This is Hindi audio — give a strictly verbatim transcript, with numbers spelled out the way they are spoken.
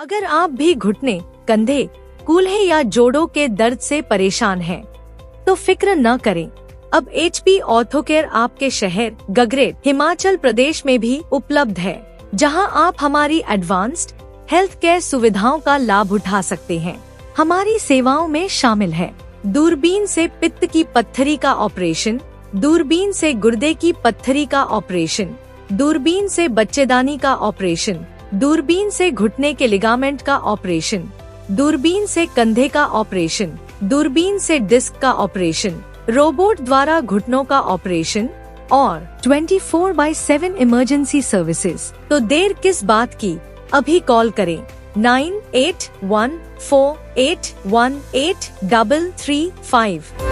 अगर आप भी घुटने, कंधे, कूल्हे या जोड़ों के दर्द से परेशान हैं, तो फिक्र न करें। अब एचपी ऑर्थोकेयर आपके शहर गगरेट, हिमाचल प्रदेश में भी उपलब्ध है, जहां आप हमारी एडवांस्ड हेल्थ केयर सुविधाओं का लाभ उठा सकते हैं। हमारी सेवाओं में शामिल है दूरबीन से पित्त की पत्थरी का ऑपरेशन, दूरबीन से गुर्दे की पत्थरी का ऑपरेशन, दूरबीन से बच्चेदानी का ऑपरेशन, दूरबीन से घुटने के लिगामेंट का ऑपरेशन, दूरबीन से कंधे का ऑपरेशन, दूरबीन से डिस्क का ऑपरेशन, रोबोट द्वारा घुटनों का ऑपरेशन और चौबीस बाय सात इमरजेंसी सर्विसेज। तो देर किस बात की, अभी कॉल करें nine eight one four eight one eight double three five.